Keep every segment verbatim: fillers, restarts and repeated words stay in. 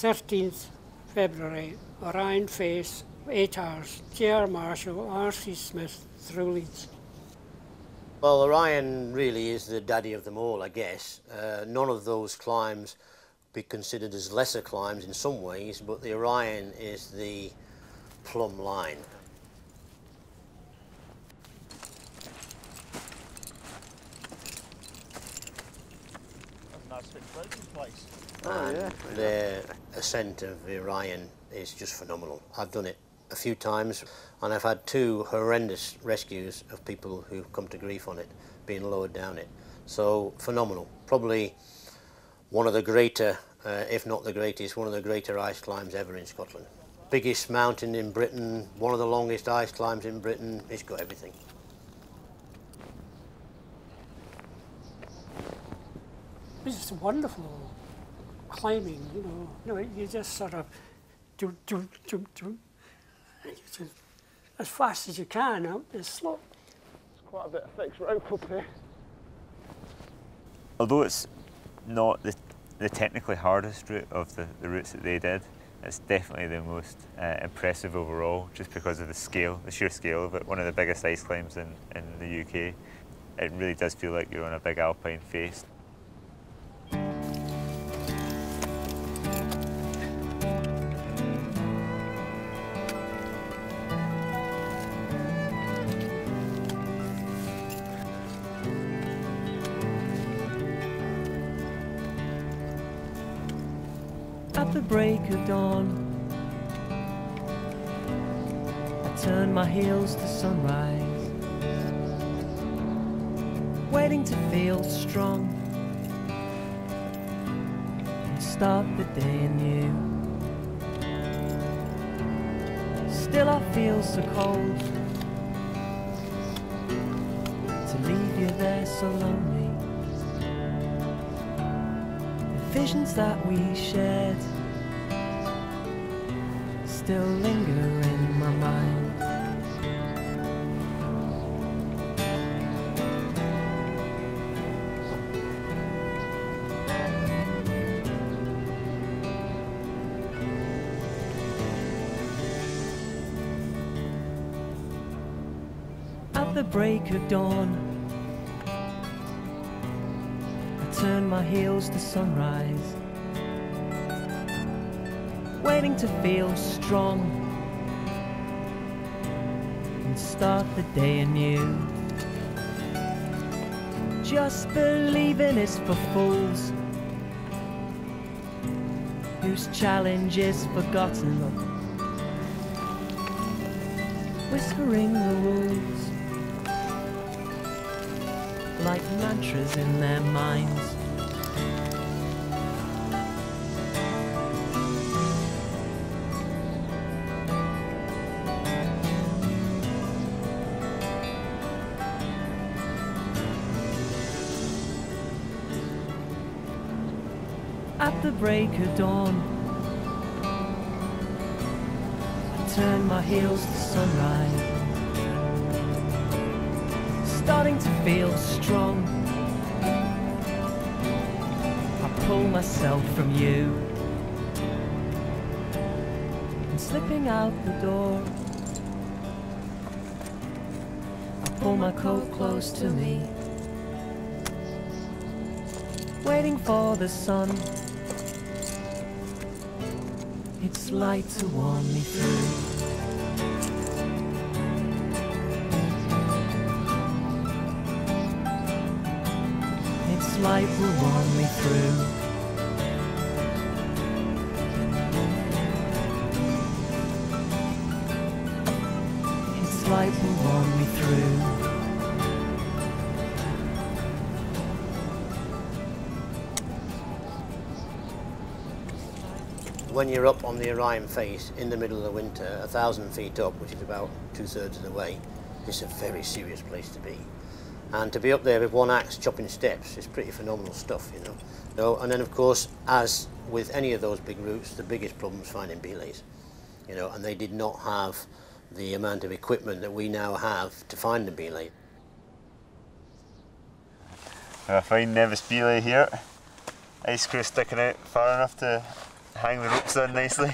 thirteenth February, Orion Face, eight hours, J R Marshall, R C Smith, through Leeds. Well, Orion really is the daddy of them all, I guess. Uh, none of those climbs be considered as lesser climbs in some ways, but the Orion is the plumb line. That's a nice big floating place. Oh, yeah. The ascent of the Orion is just phenomenal. I've done it a few times, and I've had two horrendous rescues of people who've come to grief on it, being lowered down it. So phenomenal. Probably one of the greater, uh, if not the greatest, one of the greater ice climbs ever in Scotland. Biggest mountain in Britain, one of the longest ice climbs in Britain. It's got everything. It's wonderful climbing, you know. You know, you just sort of do, do, do, do. As fast as you can up this slope. There's quite a bit of fixed rope up here. Although it's not the, the technically hardest route of the, the routes that they did, it's definitely the most uh, impressive overall, just because of the scale, the sheer scale of it. One of the biggest ice climbs in, in the U K. It really does feel like you're on a big alpine face. At the break of dawn, I turn my heels to sunrise, waiting to feel strong and start the day anew. Still I feel so cold to leave you there so lonely. Visions that we shared still linger in my mind. At the break of dawn, turn my heels to sunrise, waiting to feel strong and start the day anew. Just believing is for fools whose challenge is forgotten. Whispering the rules like mantras in their minds. At the break of dawn, I turn my heels to sunrise, starting to feel strong. I pull myself from you and slipping out the door, I pull my coat close to me, waiting for the sun, its light to warm me through. Light will warm me through. His light will warm me through. When you're up on the Orion Face in the middle of the winter, a thousand feet up, which is about two-thirds of the way, it's a very serious place to be. And to be up there with one axe chopping steps is pretty phenomenal stuff, you know. So, and then, of course, as with any of those big routes, the biggest problem is finding belays, you know, and they did not have the amount of equipment that we now have to find the belay. A fine Nevis belay here, ice crew sticking out far enough to hang the ropes on nicely.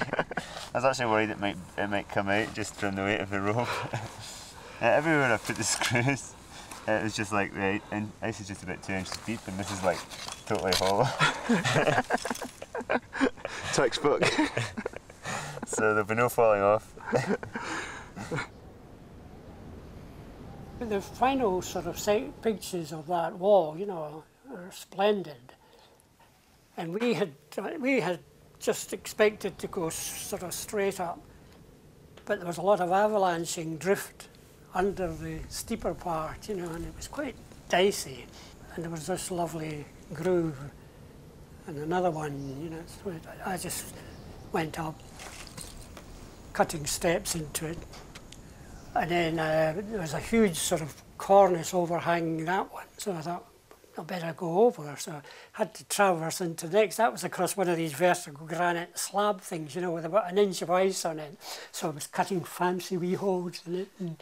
I was actually worried it might it might come out just from the weight of the rope. uh, everywhere I put the screws, it was just like, right, and this is just about two inches deep, and this is like totally hollow. Textbook. So there'll be no falling off. The final sort of sight pictures of that wall, you know, are splendid. And we had we had just expected to go sort of straight up, but there was a lot of avalanching drift under the steeper part, you know, and it was quite dicey. And there was this lovely groove, and another one, you know. So I just went up, cutting steps into it, and then uh, there was a huge sort of cornice overhanging that one. So I thought, I better go over. So I had to traverse into the next. That was across one of these vertical granite slab things, you know, with about an inch of ice on it. So I was cutting fancy wee holes in it and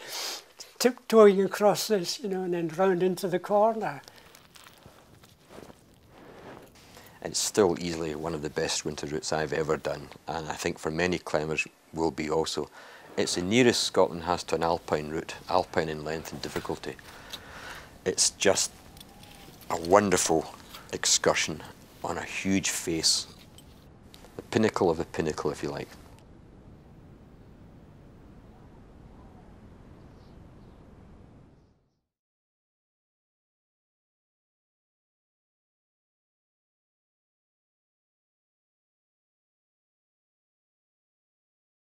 tiptoeing across this, you know, and then round into the corner. It's still easily one of the best winter routes I've ever done, and I think for many climbers will be also. It's the nearest Scotland has to an alpine route, alpine in length and difficulty. It's just a wonderful excursion on a huge face. The pinnacle of the pinnacle, if you like.